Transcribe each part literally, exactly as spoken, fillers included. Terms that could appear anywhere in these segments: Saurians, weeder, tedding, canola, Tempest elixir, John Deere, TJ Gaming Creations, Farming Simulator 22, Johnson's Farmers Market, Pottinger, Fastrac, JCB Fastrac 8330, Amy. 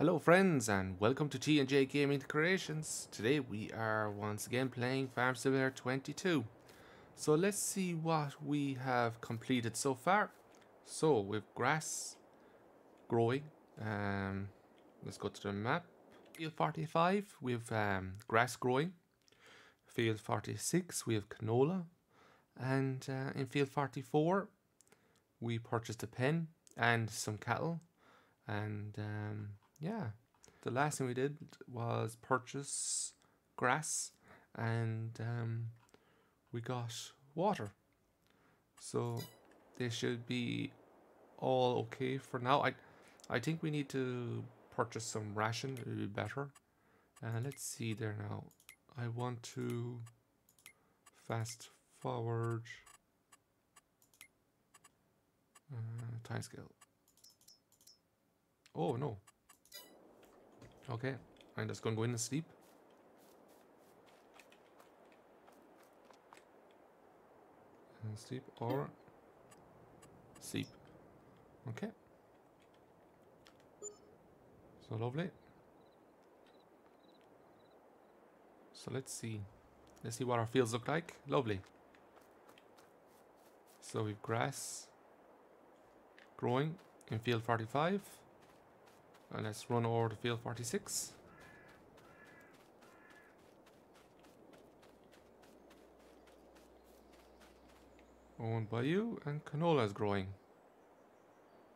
Hello friends and welcome to T J Gaming Creations. Today we are once again playing Farming Simulator twenty-two. So let's see what we have completed so far. So with grass growing, um, let's go to the map. Field forty-five with um, grass growing. Field forty-six we have canola, and uh, in field forty-four we purchased a pen and some cattle, and um, yeah, the last thing we did was purchase grass, and um, we got water. So they should be all okay for now. I, I think we need to purchase some ration. It'll be better. Uh, let's see there now. I want to fast forward uh, time scale. Oh no. Okay, I'm just gonna go in and sleep. And sleep or sleep. Okay. So lovely. So let's see. Let's see what our fields look like. Lovely. So we've grass growing in field forty-five. And let's run over to field forty-six. Owned by you, and canola is growing.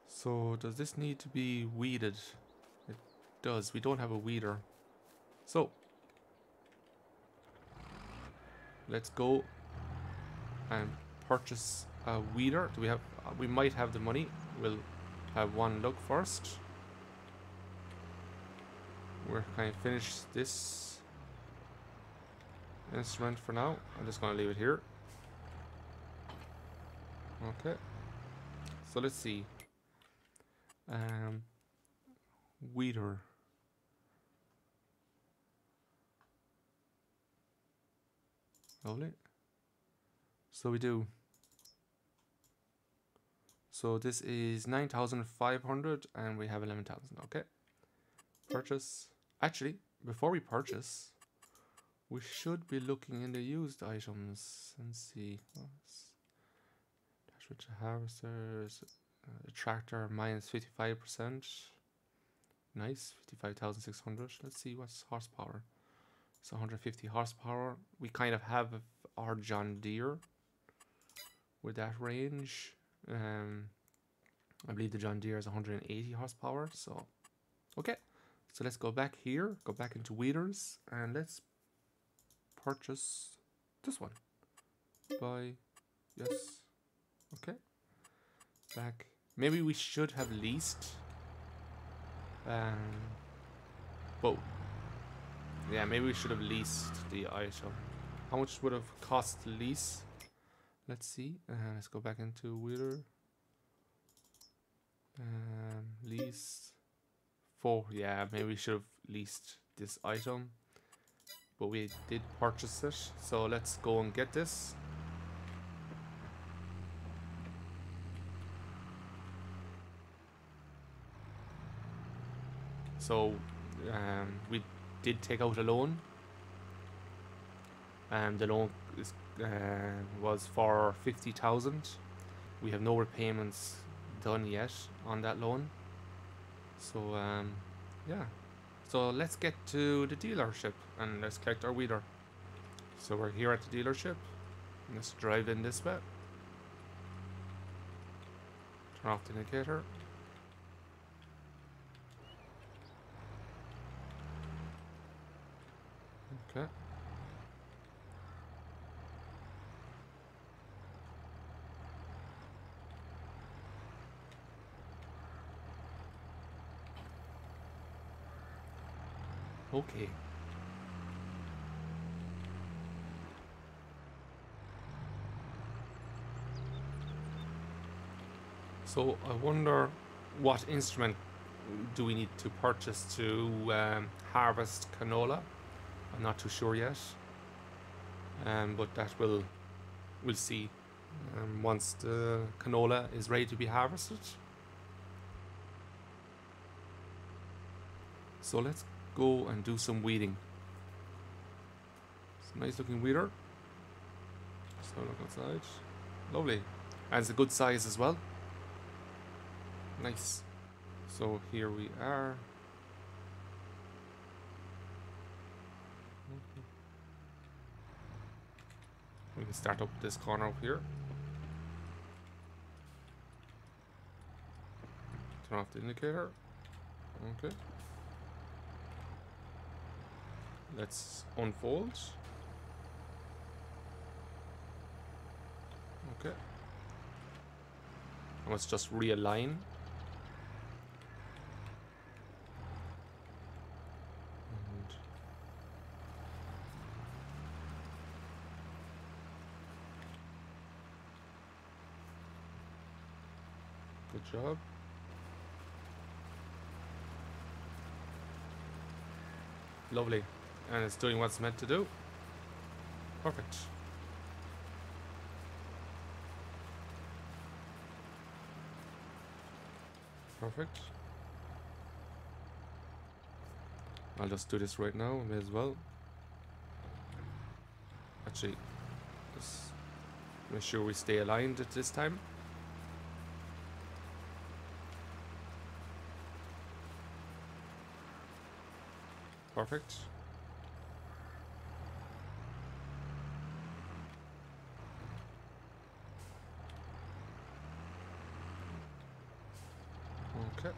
So does this need to be weeded? It does. We don't have a weeder. So let's go and purchase a weeder. Do we have? We might have the money. We'll have one look first. We're going to finish this instrument for now. I'm just going to leave it here. Okay. So let's see. Um, weeder. Lovely. So we do. So this is nine thousand five hundred and we have eleven thousand. Okay. Purchase. Actually, before we purchase, we should be looking in the used items and see. Dash with the harvesters, uh, tractor minus fifty-five percent. Nice, fifty-five thousand six hundred. Let's see what's horsepower. It's one hundred fifty horsepower. We kind of have our John Deere with that range. Um, I believe the John Deere is one hundred eighty horsepower. So, okay. So let's go back here, go back into weeders, and let's purchase this one. Buy, yes, okay. Back, maybe we should have leased. Um, but, yeah, maybe we should have leased the item. How much would have cost to lease? Let's see, uh, let's go back into weeder. Um, lease. Oh, yeah, maybe we should have leased this item, but we did purchase it, so let's go and get this. So um, we did take out a loan, and the loan is, uh, was for fifty thousand. We have no repayments done yet on that loan. So um, yeah, so let's get to the dealership and let's collect our weeder. So we're here at the dealership. Let's drive in this way. Turn off the indicator. Okay. Okay. So I wonder what instrument do we need to purchase to um, harvest canola? I'm not too sure yet. Um, but that will we'll see um, once the canola is ready to be harvested. So let's go and do some weeding. It's a nice looking weeder. Let's have a look outside. Lovely. And it's a good size as well. Nice. So here we are. We can start up this corner up here. Turn off the indicator. Okay. Let's unfold. Okay. And let's just realign. Good job. Lovely. And it's doing what it's meant to do. Perfect. Perfect. I'll just do this right now. May as well. Actually, just make sure we stay aligned at this time. Perfect. Okay.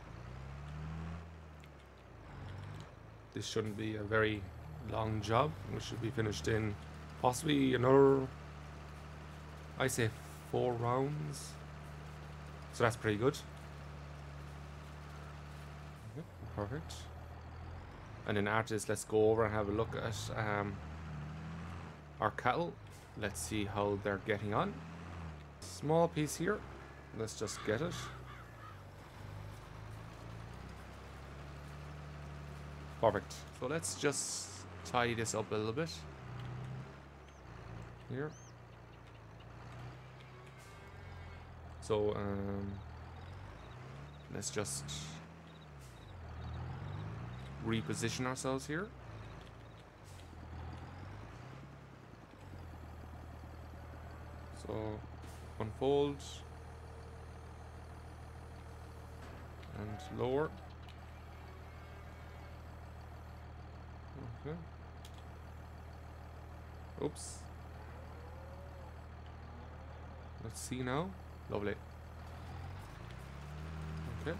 This shouldn't be a very long job. We should be finished in possibly another, I say, four rounds. So that's pretty good. Okay, perfect. And then after this, let's go over and have a look at um, our cattle. Let's see how they're getting on. Small piece here. Let's just get it. Perfect. So let's just tidy this up a little bit. Here. So um, let's just reposition ourselves here. So unfold and lower. Okay. Oops. Let's see now. Lovely. Okay.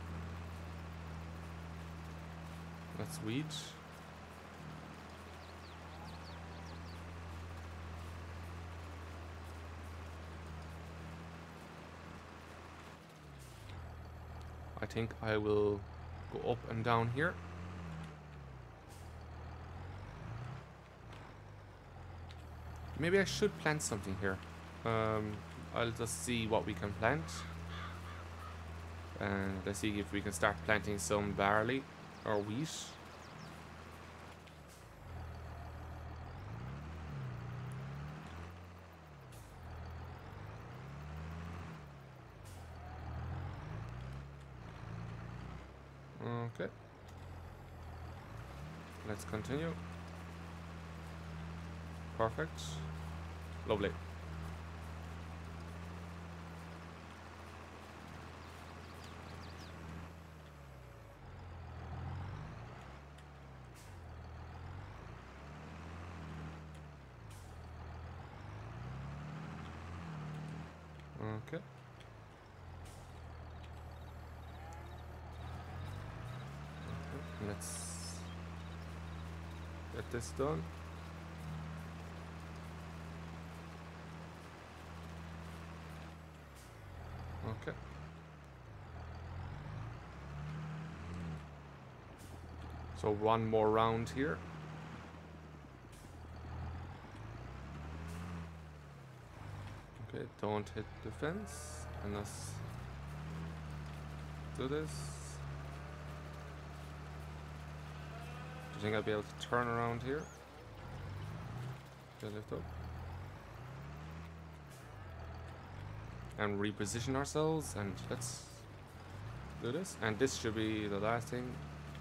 Let's weed. I think I will go up and down here. Maybe I should plant something here. Um, I'll just see what we can plant. And let's see if we can start planting some barley. Or wheat. Okay. Let's continue. Perfect. Lovely. Okay. Okay. Let's get this done. Okay. So one more round here. Don't hit the fence, and let's do this. Do you think I'll be able to turn around here? Okay, lift up. And reposition ourselves, and let's do this. And this should be the last thing.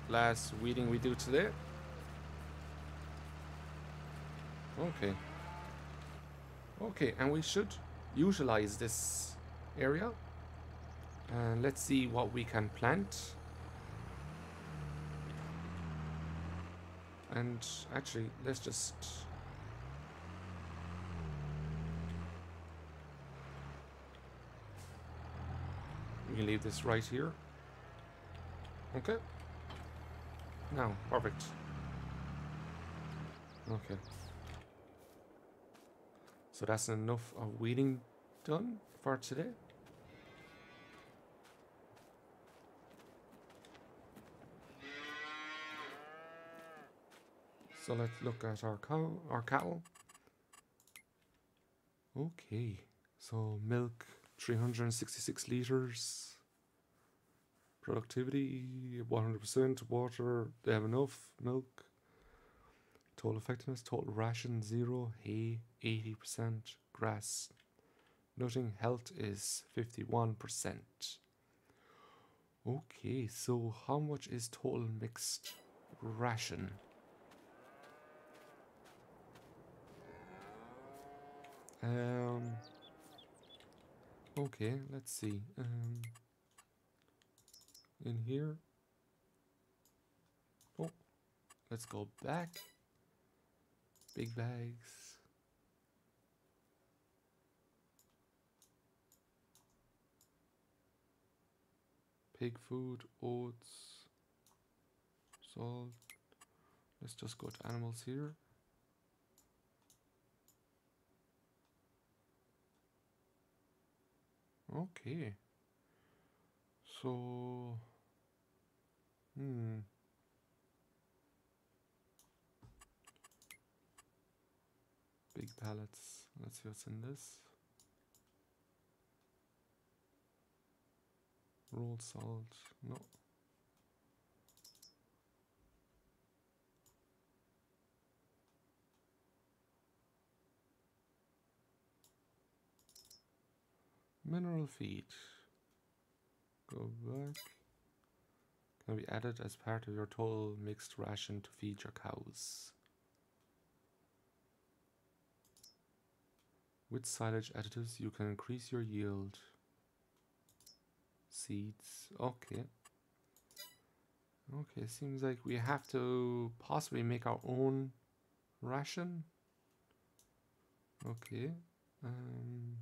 last weeding we do today. Okay. Okay, and we should utilize this area. And let's see what we can plant. And actually, let's just... we can leave this right here. Okay. Now, perfect. Okay. So that's enough of weeding done for today. So let's look at our cow, our cattle. Okay, so milk three hundred sixty-six liters. Productivity one hundred percent. Water, they have enough milk. Total effectiveness, total ration zero. Hay eighty percent. Grass nothing. Health is fifty-one percent. Okay, so how much is total mixed ration? Um. Okay, let's see. Um. In here. Oh, let's go back. Big bags. Pig food, oats, salt. Let's just go to animals here. Okay, so hmm big pallets. Let's see what's in this. Rolled salt, no. Mineral feed. Go back. Can be added as part of your total mixed ration to feed your cows. With silage additives, you can increase your yield. Seeds. Okay. Okay, seems like we have to possibly make our own ration. Okay. Um.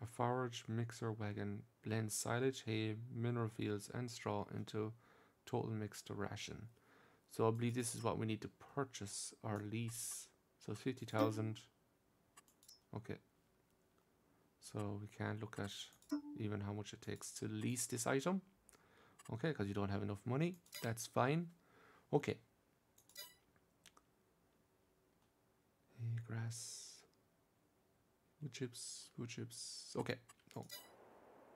A forage mixer wagon blends silage, hay, mineral fields, and straw into total mixed ration. So I believe this is what we need to purchase or lease. So fifty thousand. Okay. So we can look at even how much it takes to lease this item. Okay, because you don't have enough money. That's fine. Okay. Hay, grass. Wood chips, wood chips. Okay. Oh.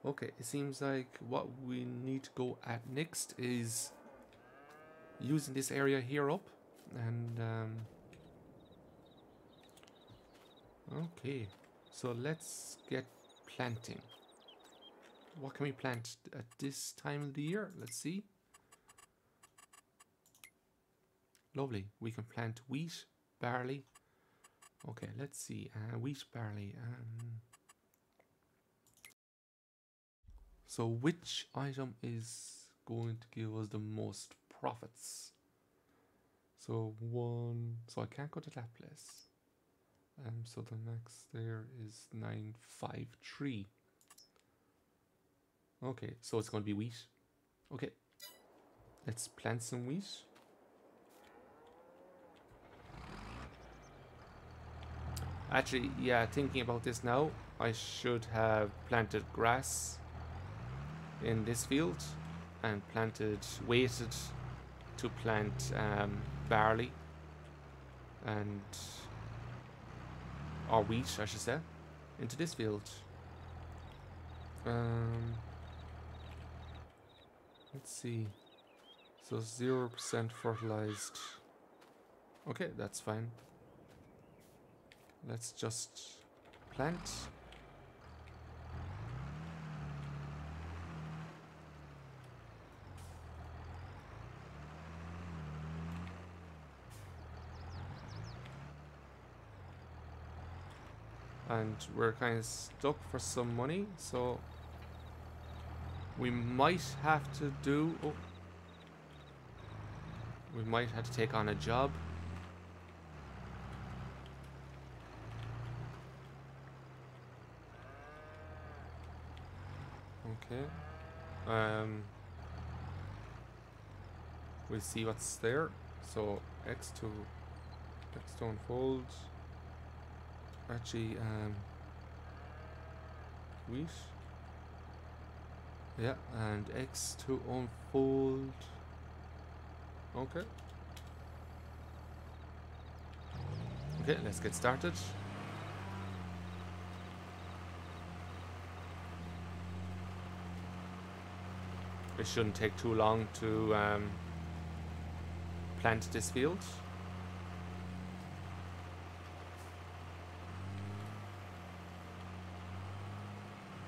Okay, it seems like what we need to go at next is using this area here up. And, um... okay. So let's get planting. What can we plant at this time of the year? Let's see. Lovely. We can plant wheat, barley. Okay, let's see. Uh, wheat, barley. Um, so which item is going to give us the most profits? So one... So I can't go to that place. Um, so the next there is nine five three. Okay, so it's going to be wheat. Okay. Let's plant some wheat. Actually, yeah, thinking about this now, I should have planted grass in this field and planted, waited to plant um, barley and, or wheat, I should say, into this field. Um, let's see. So zero percent fertilized. Okay, that's fine. Let's just plant. and we're kind of stuck for some money, so we might have to do oh, we might have to take on a job. Okay, um we'll see what's there. So X two, X don't fold. Actually, um, wheat. Yeah, and X to unfold. Okay. Okay, let's get started. It shouldn't take too long to um, plant this field.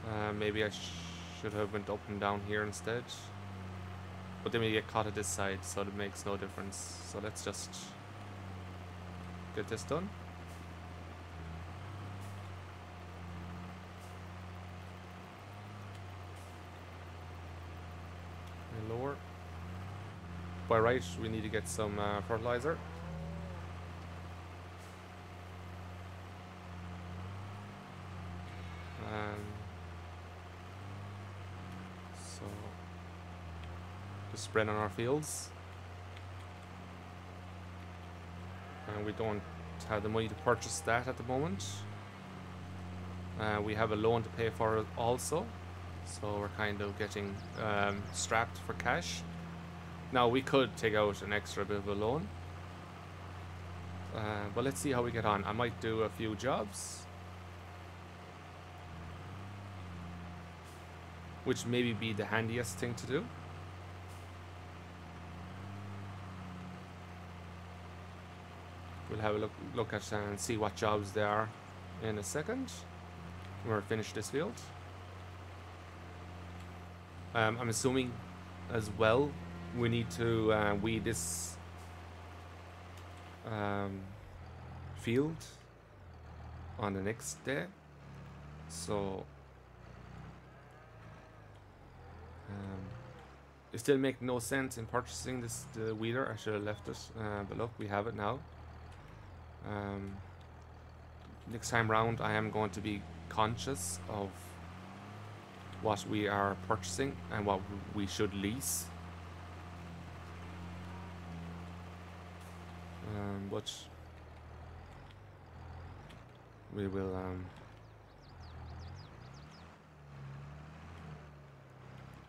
Uh, maybe I sh should have went up and down here instead, but then we get caught at this side, so it makes no difference. So let's just get this done. And lower. By right, we need to get some uh, fertilizer. Spread on our fields, and we don't have the money to purchase that at the moment. Uh, we have a loan to pay for it also, so we're kind of getting um, strapped for cash. Now we could take out an extra bit of a loan, uh, but let's see how we get on. I might do a few jobs, which maybe be the handiest thing to do. We'll have a look, look at uh, and see what jobs there are in a second. We're finished this field. Um, I'm assuming as well we need to uh, weed this um, field on the next day. So um, it still makes no sense in purchasing this the weeder. I should have left it, uh, but look, we have it now. Um, next time round I am going to be conscious of what we are purchasing and what we should lease, um, but we will um,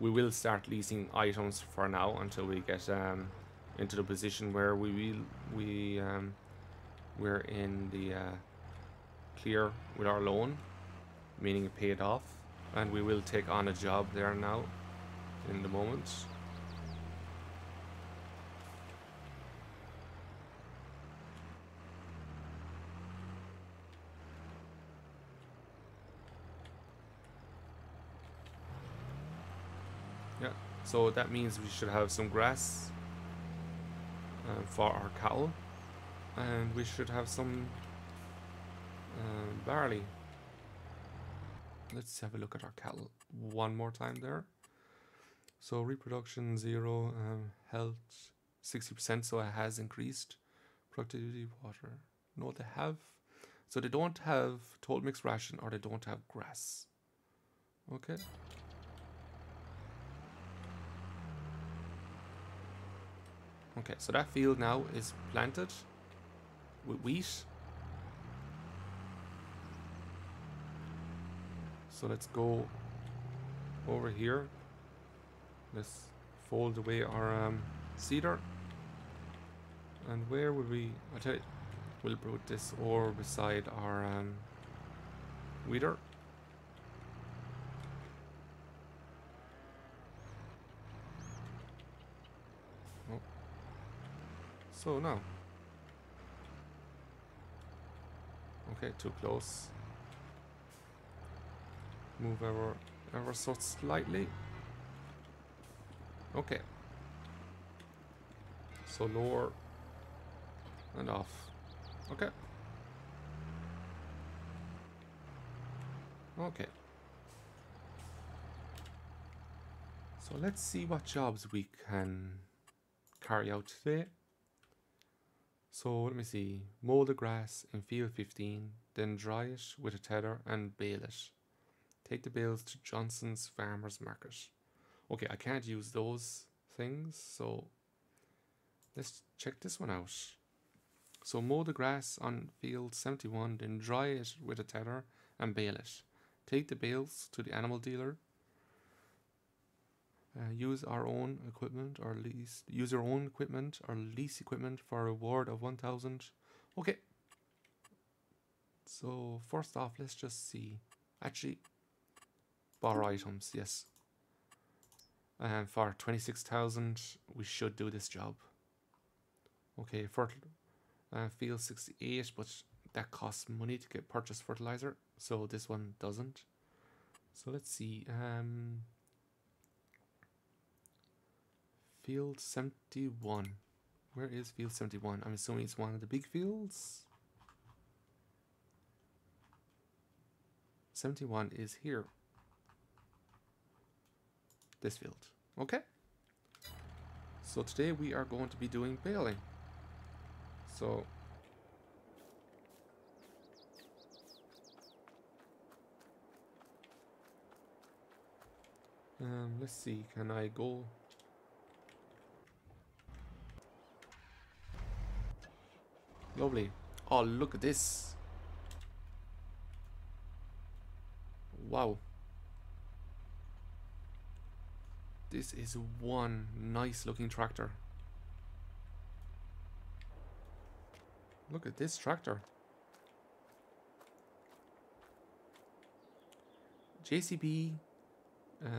we will start leasing items for now until we get um, into the position where we will we um, we're in the uh, clear with our loan, meaning it paid off, and we will take on a job there now in the moment. Yeah, so that means we should have some grass uh, for our cattle. And we should have some um, barley. Let's have a look at our cattle one more time there. So reproduction zero, um, health sixty percent, so it has increased. Productivity, water. No, they have. So they don't have total mixed ration, or they don't have grass. Okay. Okay, so that field now is planted with wheat. So let's go over here. Let's fold away our um, cedar. And where would we? I tell you, we'll put this over beside our um, weeder. Oh. So now. Okay, too close. Move ever, ever so slightly. Okay. So lower and off. Okay. Okay. So let's see what jobs we can carry out today. So let me see, mow the grass in field fifteen, then dry it with a tether and bale it. Take the bales to Johnson's Farmers Market. Okay, I can't use those things, so let's check this one out. So mow the grass on field seventy-one, then dry it with a tether and bale it. Take the bales to the animal dealer. Uh, use our own equipment or lease. Use your own equipment or lease equipment for a reward of one thousand. Okay. So first off, let's just see. Actually, borrow items. Yes. And um, for twenty-six thousand, we should do this job. Okay, for uh, field sixty-eight, but that costs money to get purchase fertilizer, so this one doesn't. So let's see. Um. Field seventy-one. Where is field seventy-one? I'm assuming it's one of the big fields. seventy-one is here. This field. Okay. So today we are going to be doing baling. So um, let's see. Can I go? Lovely. Oh, look at this. Wow. This is one nice looking tractor. Look at this tractor. J C B um,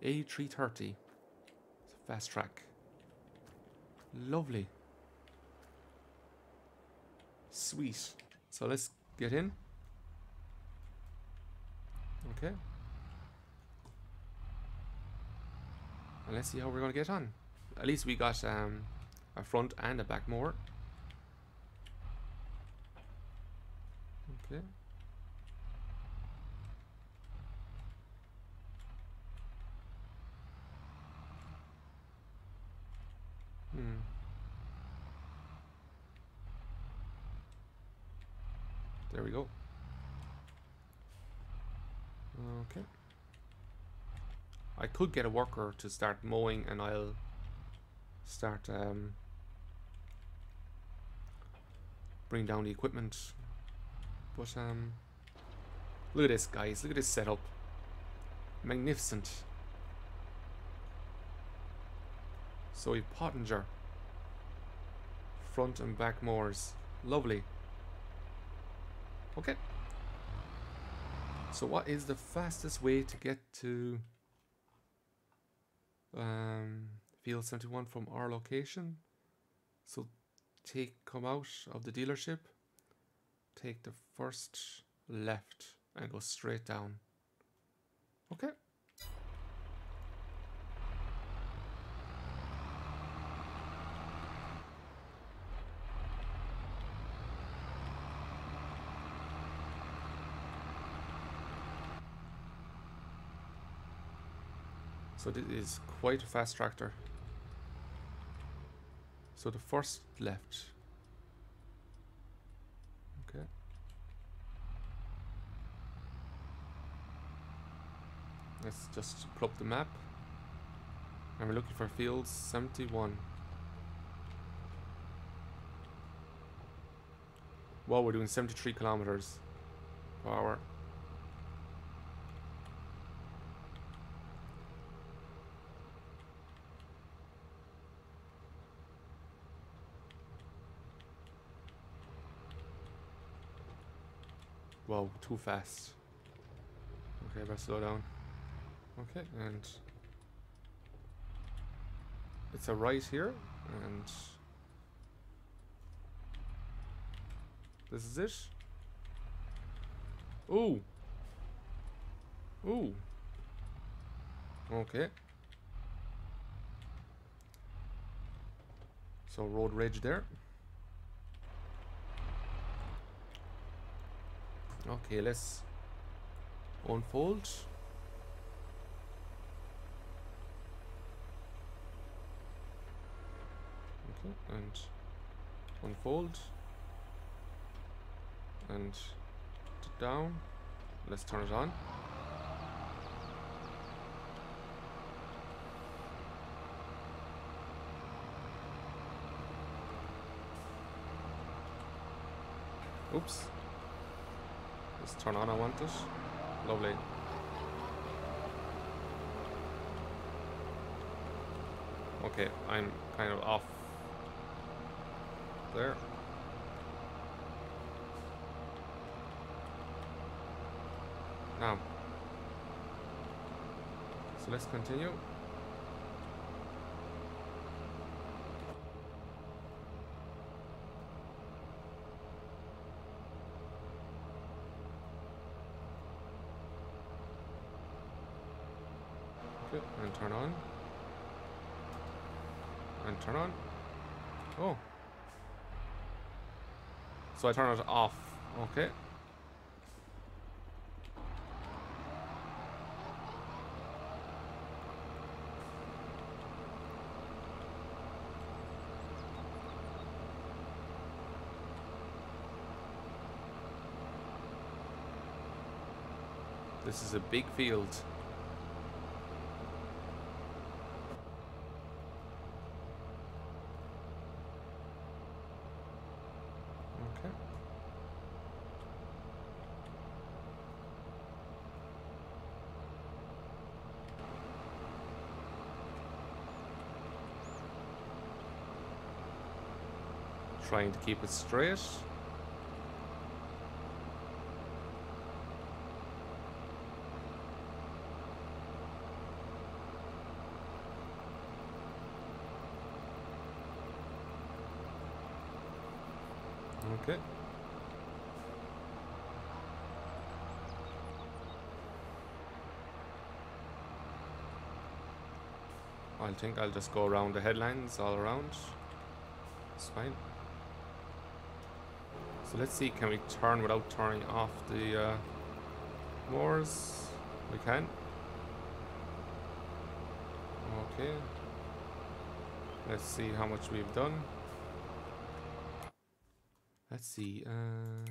eighty-three thirty. Fastrac. Lovely. Sweet. So let's get in. Okay. And let's see how we're gonna get on. At least we got um, a front and a back mower. Okay. Hmm. There we go. Okay. I could get a worker to start mowing and I'll start um, bring down the equipment. But um, look at this, guys. Look at this setup. Magnificent. So a Pottinger. Front and back mowers. Lovely. Okay, so what is the fastest way to get to um, field seventy-one from our location? So take come out of the dealership, take the first left and go straight down. Okay. So this is quite a fast tractor. So the first left. Okay. Let's just plop the map. And we're looking for field seventy-one. Wow, we're doing seventy-three kilometers per hour. Wow, too fast. Okay, better slow down. Okay, and it's a right here, and this is it. Ooh! Ooh! Okay. So, road rage there. Okay, let's unfolds. Okay, and unfold and down. Let's turn it on. Oops. Let's turn on, I want this. Lovely. Okay, I'm kind of off there. Now. So let's continue. Okay, and turn on. And turn on. Oh. So I turn it off. Okay. This is a big field. Okay. Trying to keep it straight. Okay. I think I'll just go around the headlines all around. It's fine. So let's see, can we turn without turning off the uh, mowers? We can. Okay. Let's see how much we've done. Let's see, uh,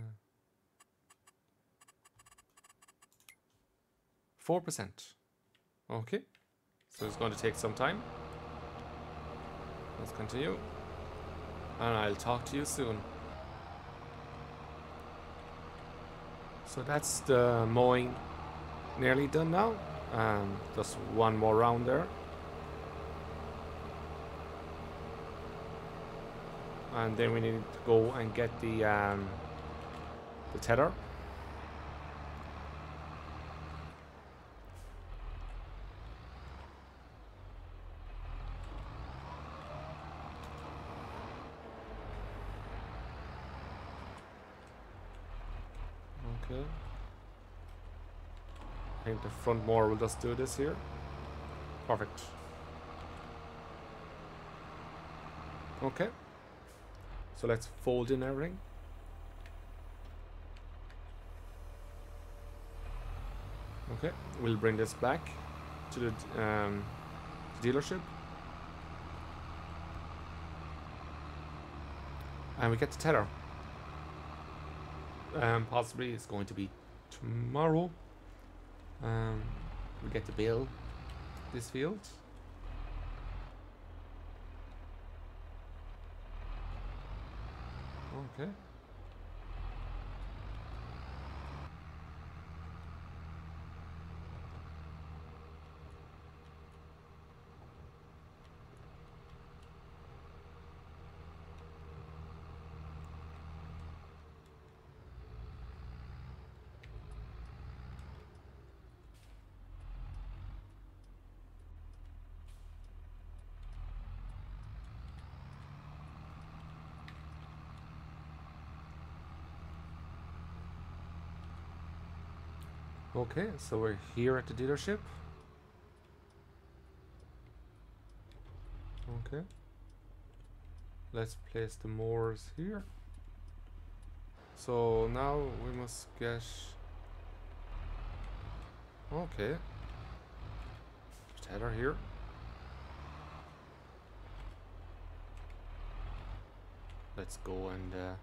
four percent. Okay, so it's going to take some time. Let's continue. And I'll talk to you soon. So that's the mowing nearly done now. Um, just one more round there. And then we need to go and get the um, the tether. Okay. I think the front mower will just do this here. Perfect. Okay. So let's fold in everything. Okay, we'll bring this back to the um, dealership. And we get the tether. Um, possibly it's going to be tomorrow. Um, we get to build this field. Okay. Okay, so we're here at the dealership. Okay. Let's place the mowers here. So now we must get Okay. Just header here. Let's go and uh,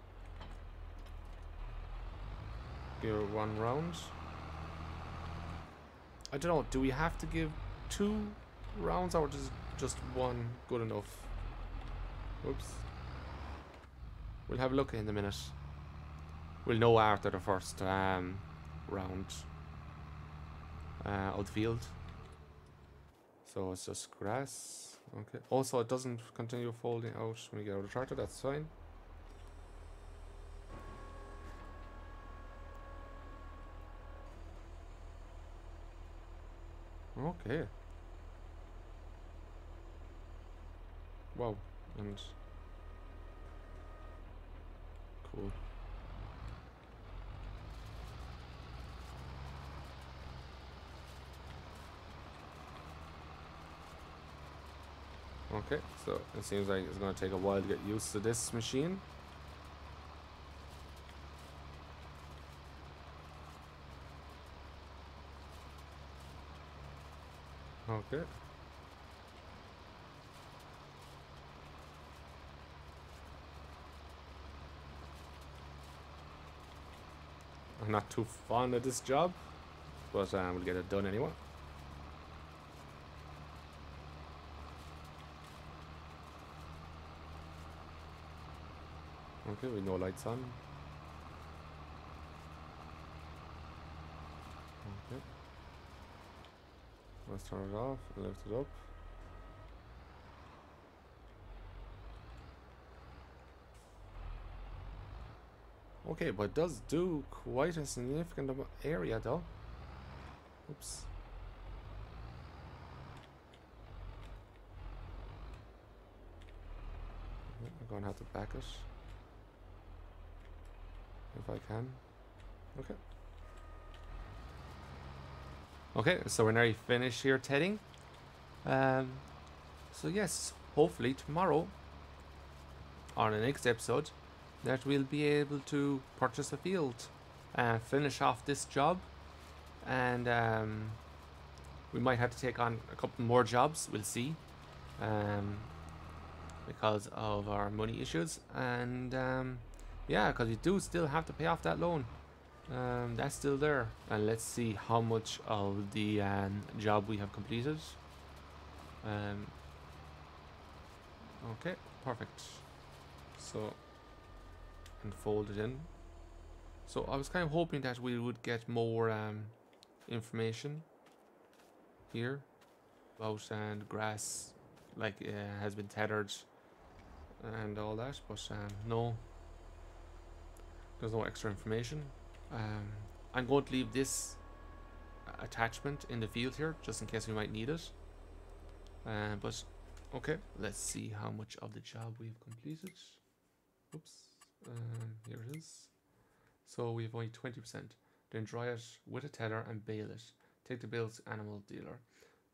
give one round. I don't know, do we have to give two rounds or just just one good enough? Whoops. We'll have a look in a minute. We'll know after the first um, round uh, outfield. So it's just grass. Okay. Also, it doesn't continue folding out when we get out of the tractor. That's fine. Okay. Wow. And cool. Okay, so it seems like it's going to take a while to get used to this machine. Okay. I'm not too fond of this job, but um, we'll get it done anyway. Okay, with no lights on. Okay. Let's turn it off and lift it up. Okay, but it does do quite a significant area though. Oops. I'm gonna have to back it. If I can. Okay. Okay, so we're nearly finished here, Tedding. Um, so yes, hopefully tomorrow, on the next episode, that we'll be able to purchase a field and finish off this job. And um, we might have to take on a couple more jobs, we'll see. Um, because of our money issues. And... Um, yeah, because we do still have to pay off that loan. Um, that's still there. And let's see how much of the um, job we have completed. Um, okay, perfect. So, and fold it in. So I was kind of hoping that we would get more um, information here about and uh, grass, like uh, has been tethered and all that, but um, no. There's no extra information. Um, I'm going to leave this attachment in the field here, just in case we might need it. Uh, but, okay, let's see how much of the job we've completed. Oops, um, here it is. So we have only twenty percent. Then dry it with a tether and bale it. Take the bale to animal dealer.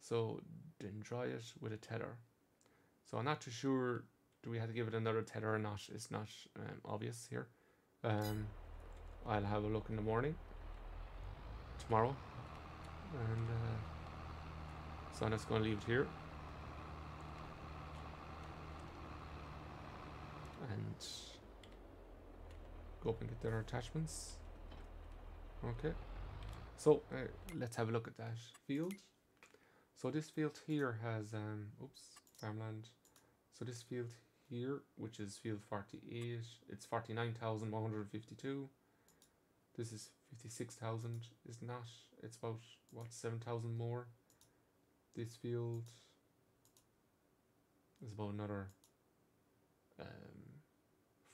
So then dry it with a tether. So I'm not too sure, do we have to give it another tether or not? It's not um, obvious here. Um, I'll have a look in the morning, tomorrow, and uh, so I'm just going to leave it here, and go up and get their attachments. Okay, so uh, let's have a look at that field. So this field here has, um, oops, farmland, so this field here here, which is field forty-eight, it's forty-nine thousand one hundred fifty-two. This is fifty-six thousand, is not, it's about what, seven thousand more. This field is about another um,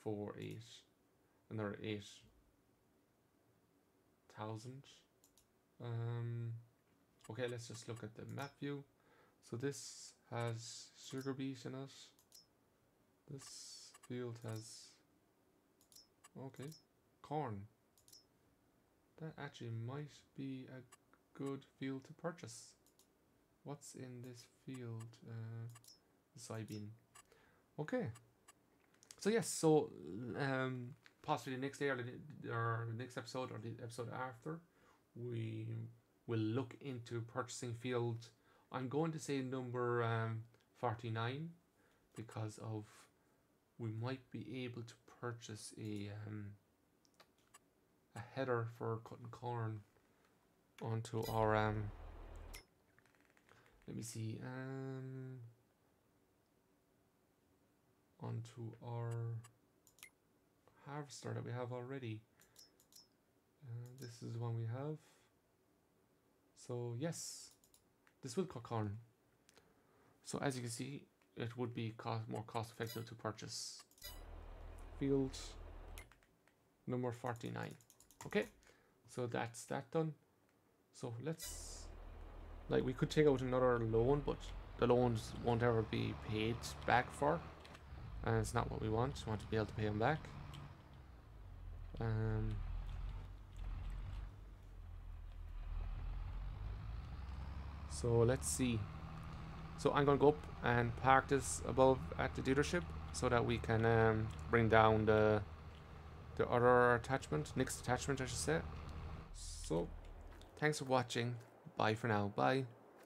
four eight, another eight thousand. Um, okay, let's just look at the map view. So this has sugar beet in it. This field has, okay, corn. That actually might be a good field to purchase. What's in this field? Uh, soybean. Okay. So yes, so um, possibly the next day or the, or the next episode or the episode after, we will look into purchasing field, I'm going to say number um, forty-nine, because of we might be able to purchase a um, a header for cutting corn onto our um let me see um onto our harvester that we have already. Uh, this is the one we have. So yes, this will cut corn. So as you can see, it would be cost, more cost effective to purchase field number forty-nine. Okay, so that's that done. So let's, like, we could take out another loan, but the loans won't ever be paid back for, and it's not what we want. We want to be able to pay them back. Um. So let's see. So I'm gonna go up and park this above at the dealership so that we can um, bring down the the other attachment, next attachment I should say. So thanks for watching. Bye for now. Bye.